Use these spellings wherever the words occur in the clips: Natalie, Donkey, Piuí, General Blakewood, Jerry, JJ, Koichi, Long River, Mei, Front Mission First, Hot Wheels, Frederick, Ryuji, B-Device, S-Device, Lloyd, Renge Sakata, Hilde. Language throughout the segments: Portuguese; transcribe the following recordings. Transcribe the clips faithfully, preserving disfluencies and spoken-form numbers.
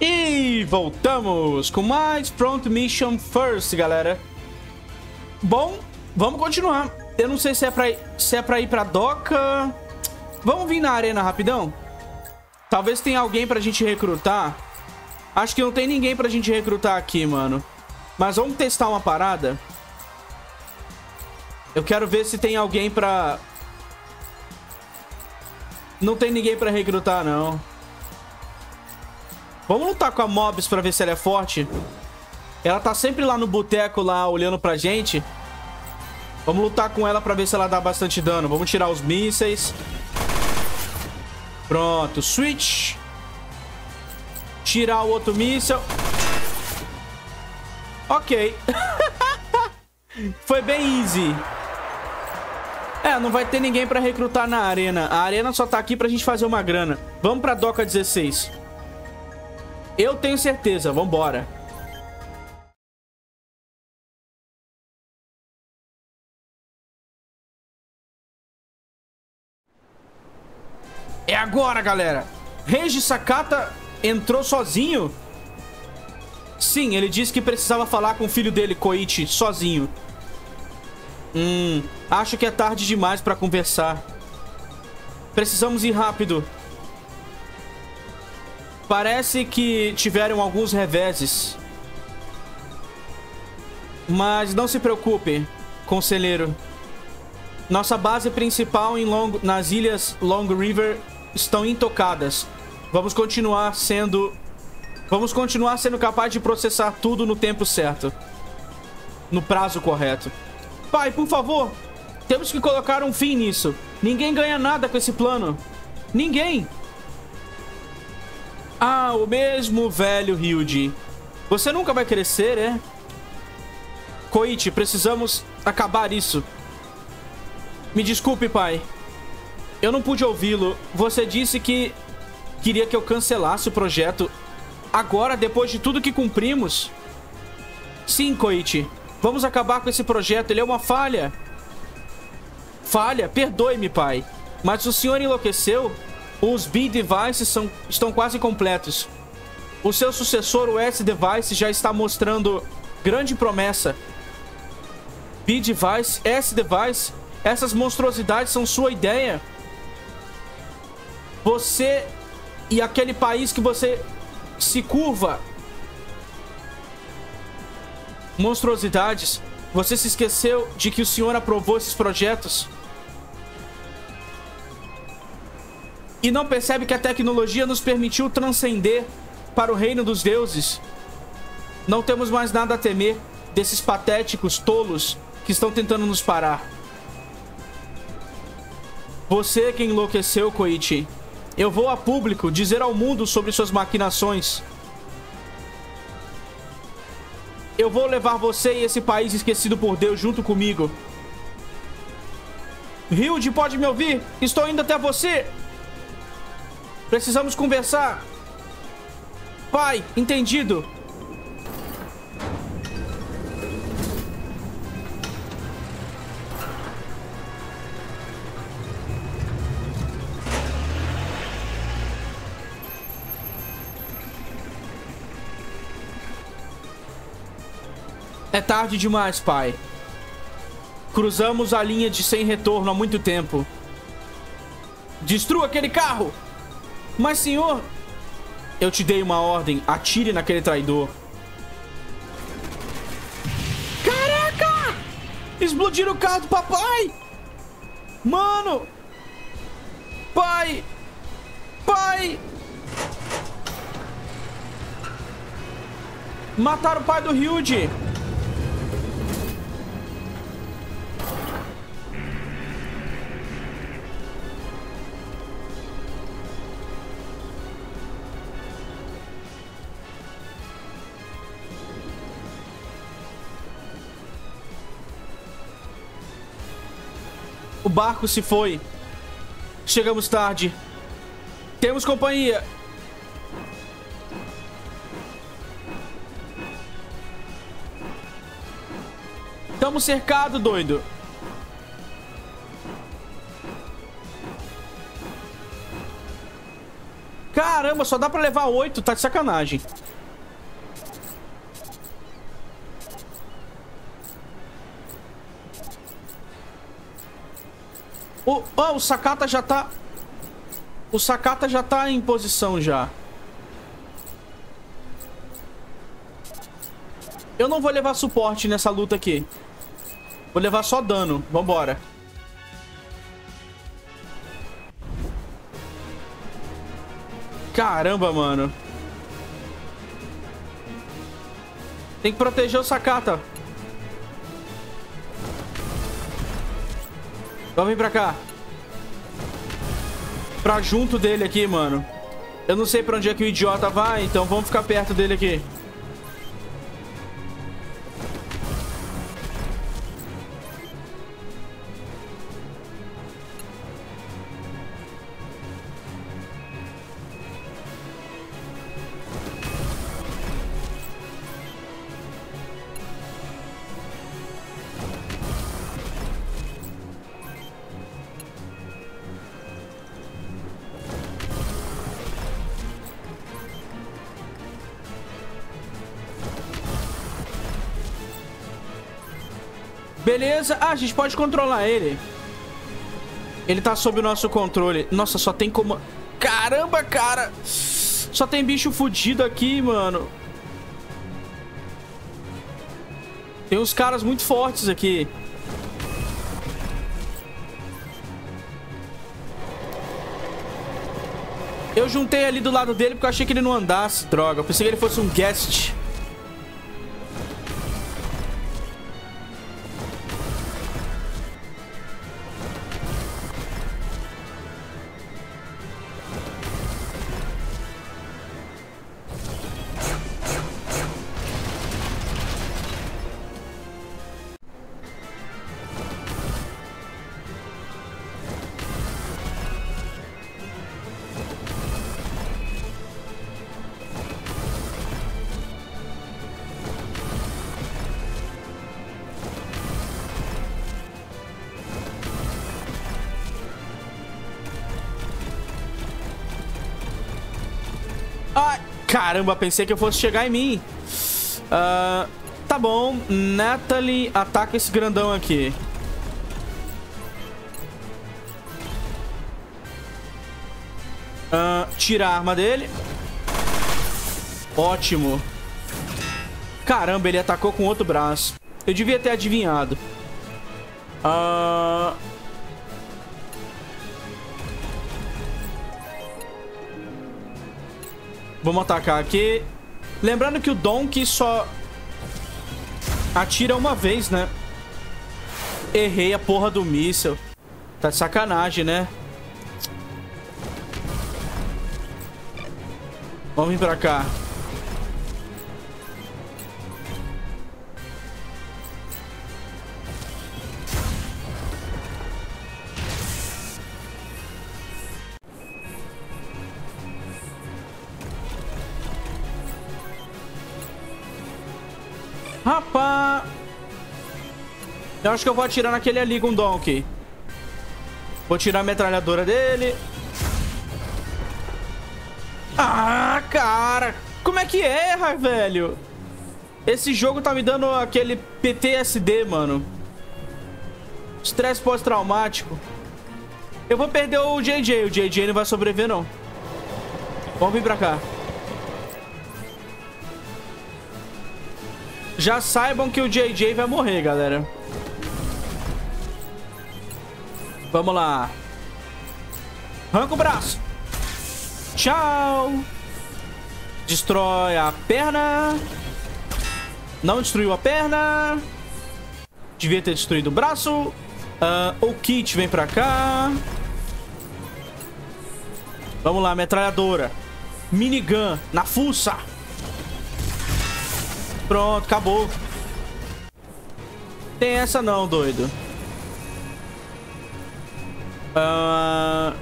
E voltamos com mais Front Mission First, galera. Bom, vamos continuar. Eu não sei se é pra ir, se é pra ir pra doca. Vamos vir na arena rapidão? Talvez tenha alguém pra gente recrutar. Acho que não tem ninguém pra gente recrutar aqui, mano. Mas vamos testar uma parada. Eu quero ver se tem alguém pra... Não tem ninguém pra recrutar, não. Vamos lutar com a Mobs pra ver se ela é forte. Ela tá sempre lá no boteco, lá, olhando pra gente. Vamos lutar com ela pra ver se ela dá bastante dano. Vamos tirar os mísseis. Pronto, switch. Tirar o outro míssel. Ok. Foi bem easy. É, não vai ter ninguém pra recrutar na arena. A arena só tá aqui pra gente fazer uma grana. Vamos pra doca dezesseis. Eu tenho certeza, vambora. É agora, galera. Renge Sakata entrou sozinho? Sim, ele disse que precisava falar com o filho dele, Koichi, sozinho. Hum, acho que é tarde demais pra conversar. Precisamos ir rápido. Parece que tiveram alguns reveses. Mas não se preocupe, conselheiro. Nossa base principal em Long... nas ilhas Long River estão intocadas. Vamos continuar sendo... Vamos continuar sendo capaz de processar tudo no tempo certo. No prazo correto. Pai, por favor. Temos que colocar um fim nisso. Ninguém ganha nada com esse plano. Ninguém. Ah, o mesmo velho Hilde. Você nunca vai crescer, é? Koichi, precisamos acabar isso. Me desculpe, pai. Eu não pude ouvi-lo. Você disse que queria que eu cancelasse o projeto. Agora, depois de tudo que cumprimos? Sim, Koichi. Vamos acabar com esse projeto. Ele é uma falha. Falha? Perdoe-me, pai. Mas o senhor enlouqueceu? Os B-Devices são, estão quase completos. O seu sucessor, o S-Device, já está mostrando grande promessa. B-Device, S-Device, essas monstruosidades são sua ideia. Você e aquele país que você se curva. Monstruosidades, você se esqueceu de que o senhor aprovou esses projetos? E não percebe que a tecnologia nos permitiu transcender para o reino dos deuses? Não temos mais nada a temer desses patéticos tolos que estão tentando nos parar. Você que enlouqueceu, Koichi. Eu vou a público dizer ao mundo sobre suas maquinações. Eu vou levar você e esse país esquecido por Deus junto comigo. Hilde, pode me ouvir? Estou indo até você! Precisamos conversar. Pai, entendido. É tarde demais, pai. Cruzamos a linha de sem retorno há muito tempo. Destrua aquele carro! Mas, senhor... Eu te dei uma ordem. Atire naquele traidor. Caraca! Explodiram o carro do papai! Mano! Pai! Pai! Mataram o pai do Ryuji! O barco se foi. Chegamos tarde. Temos companhia. Estamos cercados, doido. Cara. Caramba, só dá pra levar oito. Tá de sacanagem. O, oh, o Sakata já tá... O Sakata já tá em posição já. Eu não vou levar suporte nessa luta aqui. Vou levar só dano. Vambora. Caramba, mano. Tem que proteger o Sakata. Então vem pra cá. Pra junto dele aqui, mano. Eu não sei pra onde é que o idiota vai, então vamos ficar perto dele aqui. Beleza. Ah, a gente pode controlar ele. Ele tá sob o nosso controle. Nossa, só tem como... Caramba, cara. Só tem bicho fudido aqui, mano. Tem uns caras muito fortes aqui. Eu juntei ali do lado dele porque eu achei que ele não andasse. Droga, eu pensei que ele fosse um guest. Caramba, pensei que eu fosse chegar em mim. Uh, tá bom. Natalie, ataca esse grandão aqui. Uh, tira a arma dele. Ótimo. Caramba, ele atacou com outro braço. Eu devia ter adivinhado. Ahn... Uh... Vamos atacar aqui. Lembrando que o Donkey só atira uma vez, né? Errei a porra do míssel. Tá de sacanagem, né? Vamos vir pra cá. Rapaz, eu acho que eu vou atirar naquele ali com o Donkey. Vou tirar a metralhadora dele. Ah, cara. Como é que erra, velho? Esse jogo tá me dando aquele P T S D, mano. Estresse pós-traumático. Eu vou perder o J J. O J J não vai sobreviver, não. Vamos vir pra cá. Já saibam que o J J vai morrer, galera. Vamos lá. Arranca o braço. Tchau. Destrói a perna. Não destruiu a perna. Devia ter destruído o braço. Uh, o kit vem pra cá. Vamos lá, metralhadora. Minigun na fuça. Pronto, acabou. Tem essa não, doido. Uh...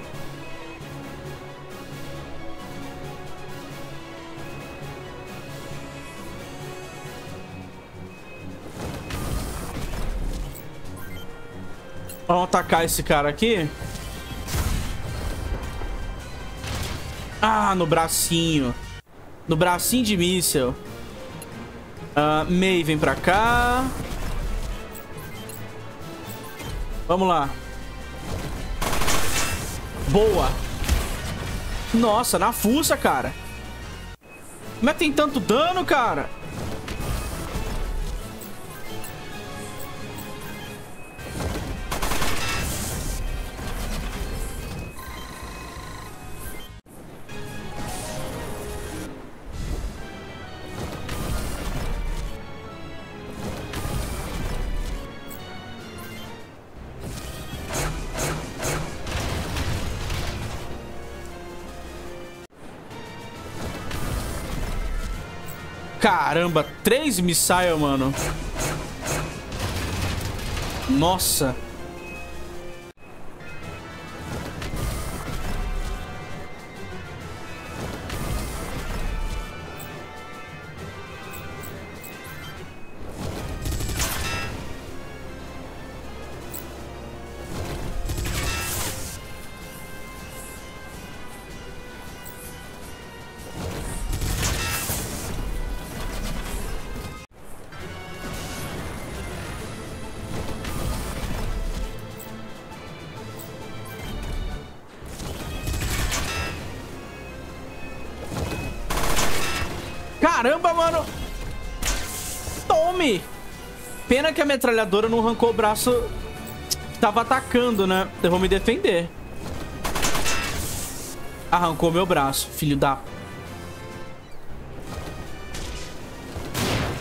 Vamos atacar esse cara aqui. Ah, no bracinho. No bracinho de míssel. Uh, Mei vem pra cá. Vamos lá. Boa. Nossa, na fuça, cara. Como é que tem tanto dano, cara? Caramba, três missiles, mano. Nossa. Caramba, mano. Tome. Pena que a metralhadora não arrancou o braço que tava atacando, né? Eu vou me defender. Arrancou meu braço, filho da...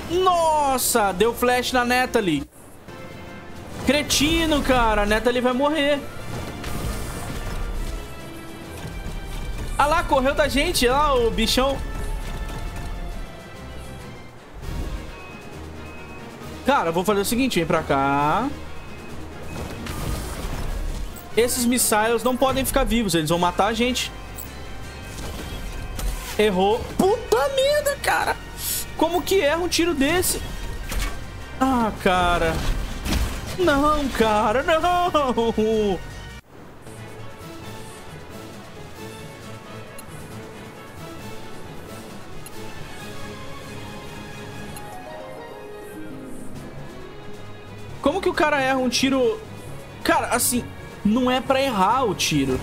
Nossa, deu flash na Natalie. Cretino, cara. A Natalie vai morrer. Ah lá, correu da gente. Ah, o bichão... Cara, eu vou fazer o seguinte, vem pra cá. Esses missiles não podem ficar vivos, eles vão matar a gente. Errou. Puta merda, cara. Como que erra um tiro desse? Ah, cara. Não, cara, não. Como que o cara erra um tiro... Cara, assim, não é pra errar o tiro.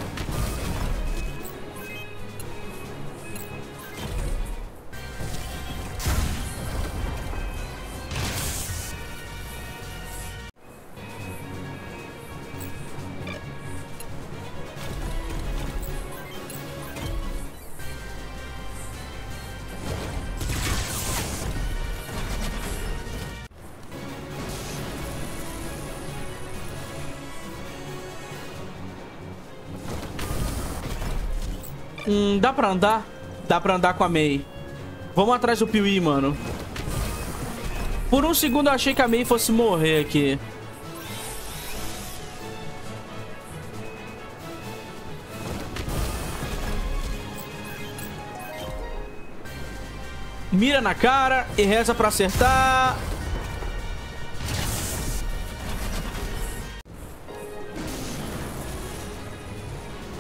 Hum, dá pra andar? Dá pra andar com a Mei. Vamos atrás do Piuí, mano. Por um segundo eu achei que a Mei fosse morrer aqui. Mira na cara e reza pra acertar.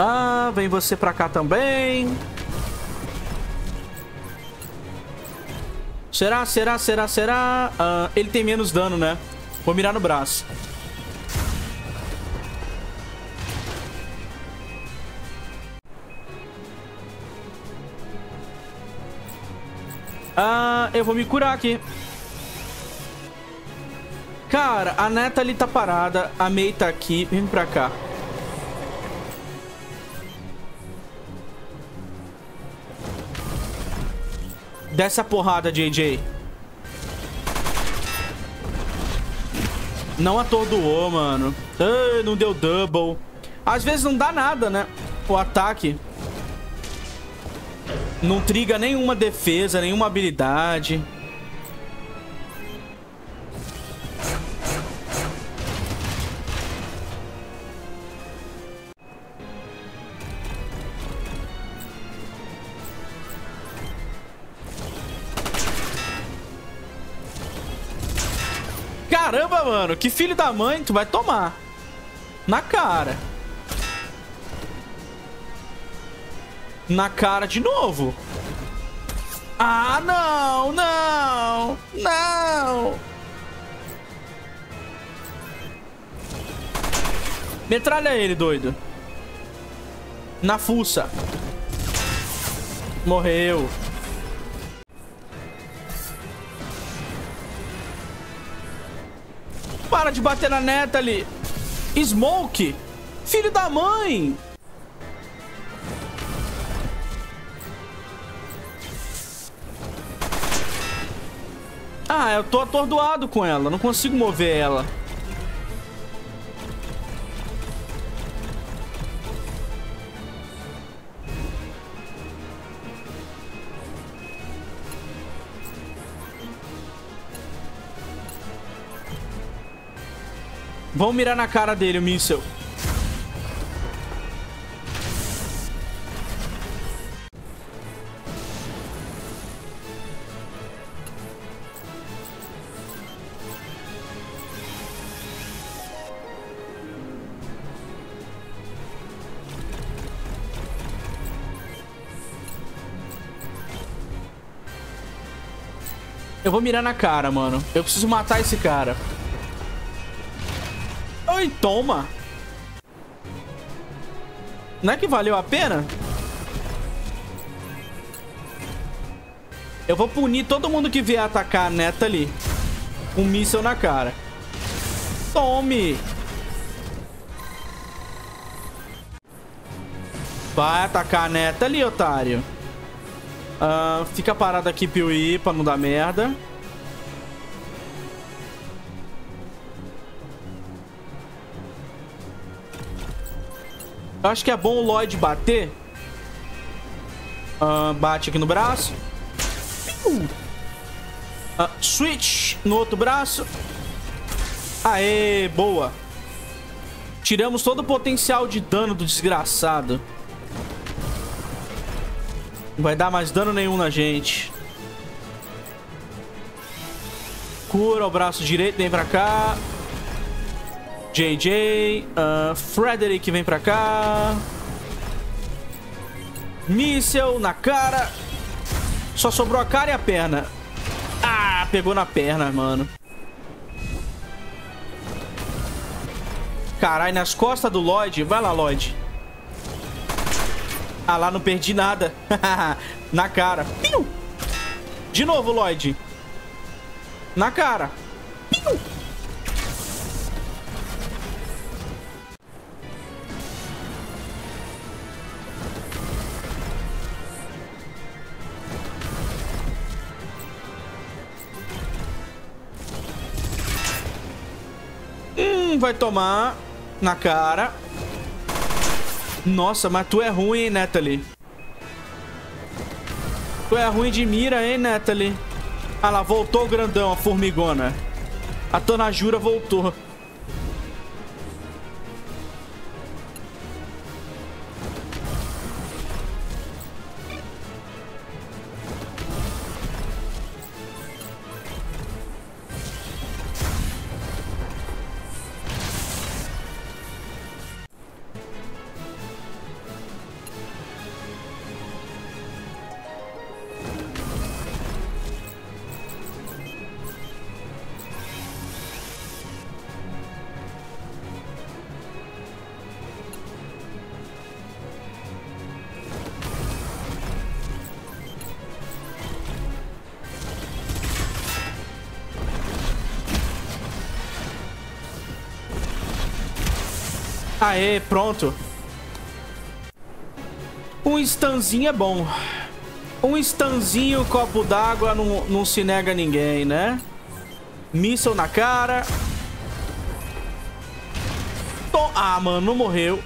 Ah, vem você pra cá também. Será, será, será, será? Ah, ele tem menos dano, né? Vou mirar no braço. Ah, eu vou me curar aqui. Cara, a Natalie tá parada. A Mei tá aqui. Vem pra cá. Dessa porrada, J J. Não atordoou, mano. Ai, não deu double. Às vezes não dá nada, né? O ataque. Não triga nenhuma defesa, nenhuma habilidade. Caramba, mano, que filho da mãe, tu vai tomar. Na cara. na cara de novo. Ah, não, não, não. Metralha ele, doido. Na fuça. Morreu. Para de bater na Natalie. Smoke. Filho da mãe. Ah, eu tô atordoado com ela. Não consigo mover ela. Vamos mirar na cara dele, o míssel. Eu vou mirar na cara, mano. Eu preciso matar esse cara. Ai, toma. Não é que valeu a pena? Eu vou punir todo mundo que vier atacar a Natalie. Um míssel na cara. Tome. Vai atacar a Natalie, otário. Uh, fica parado aqui, Piuí, pra não dar merda. Eu acho que é bom o Lloyd bater. Uh, bate aqui no braço. Uh, switch no outro braço. Aê, boa. Tiramos todo o potencial de dano do desgraçado. Não vai dar mais dano nenhum na gente. Cura o braço direito, vem pra cá. J J. Uh, Frederick vem pra cá. Míssel na cara. Só sobrou a cara e a perna. Ah, pegou na perna, mano. Caralho, nas costas do Lloyd. Vai lá, Lloyd. Ah lá, não perdi nada. Na cara. Piu. De novo, Lloyd. Na cara. Piu. Hum, vai tomar na cara. Nossa, mas tu é ruim, hein, Natalie? Tu é ruim de mira, hein, Natalie? Ah lá, voltou o grandão, a formigona. A tonajura voltou. Aê, pronto. Um instanzinho é bom. Um instanzinho, copo d'água, não, não se nega a ninguém, né? Míssel na cara. Tom... Ah, mano, não morreu.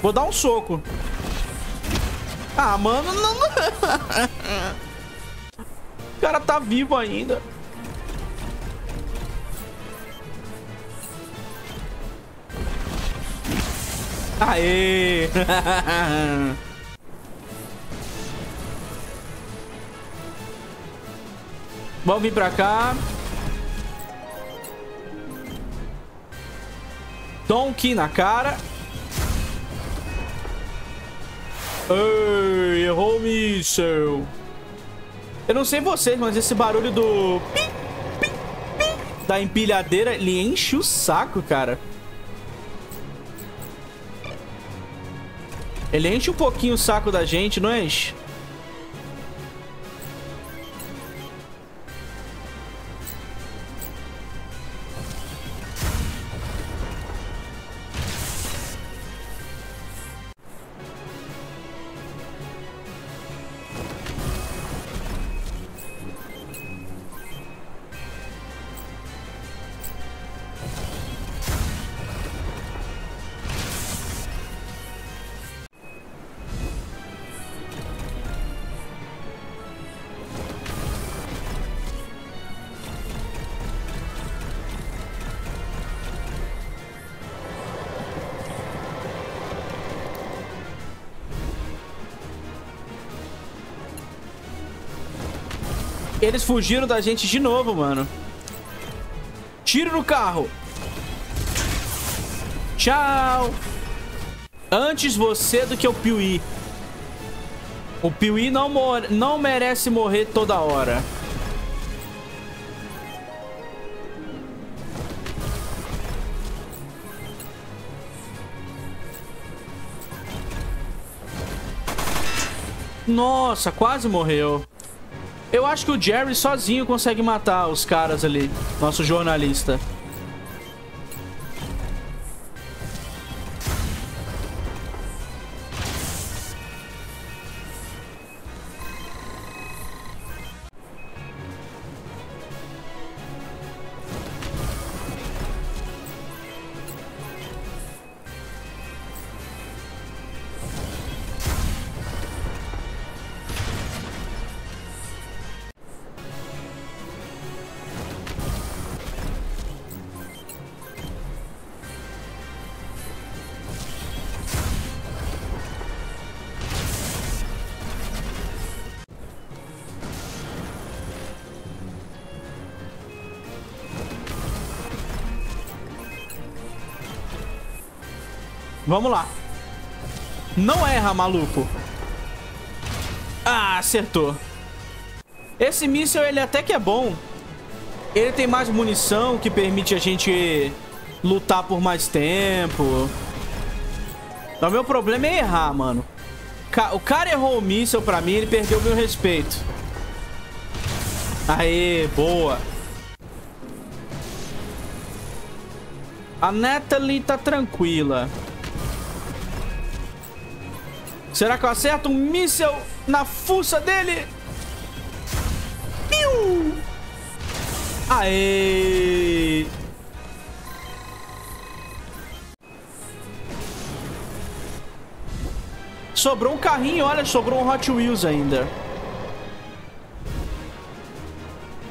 Vou dar um soco. Ah, mano, não... O cara tá vivo ainda. Aê! Vamos vir pra cá. Donkey na cara. Ei, errou o míssel. Eu não sei vocês, mas esse barulho do... da empilhadeira, ele enche o saco, cara. Ele enche um pouquinho o saco da gente, não enche? Eles fugiram da gente de novo, mano. Tiro no carro. Tchau. Antes você do que o Piuí. O Piuí não, não merece morrer toda hora. Nossa, quase morreu. Eu acho que o Jerry sozinho consegue matar os caras ali, nosso jornalista. Vamos lá. Não erra, maluco. Ah, acertou. Esse míssil, ele até que é bom. Ele tem mais munição, que permite a gente lutar por mais tempo. Mas o meu problema é errar, mano. O cara errou o míssil pra mim, ele perdeu o meu respeito. Aê, boa. A Natalie tá tranquila. Será que eu acerto um míssel na fuça dele? Piu! Aê! Sobrou um carrinho, olha, sobrou um Hot Wheels ainda.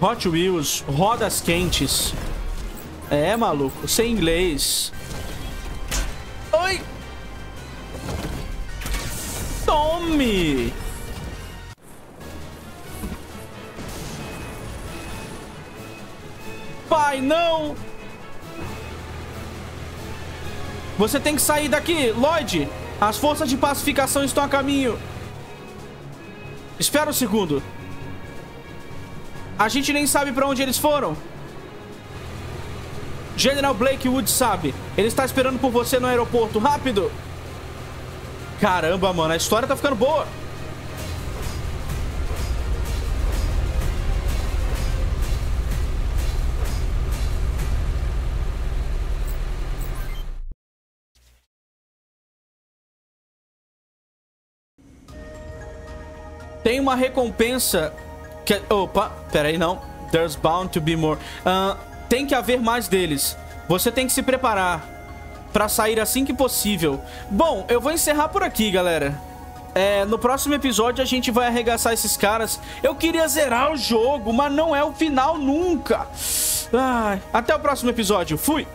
Hot Wheels, rodas quentes. É, maluco, sem inglês. Oi! Tome! Pai, não! Você tem que sair daqui, Lloyd! As forças de pacificação estão a caminho. Espera um segundo. A gente nem sabe pra onde eles foram. General Blakewood sabe. Ele está esperando por você no aeroporto. Rápido! Caramba, mano, a história tá ficando boa. Tem uma recompensa que... Opa, peraí, não. There's bound to be more. Uh, tem que haver mais deles. Você tem que se preparar pra sair assim que possível. Bom, eu vou encerrar por aqui, galera. É, no próximo episódio a gente vai arregaçar esses caras. Eu queria zerar o jogo, mas não é o final nunca. Ai, até o próximo episódio. Fui!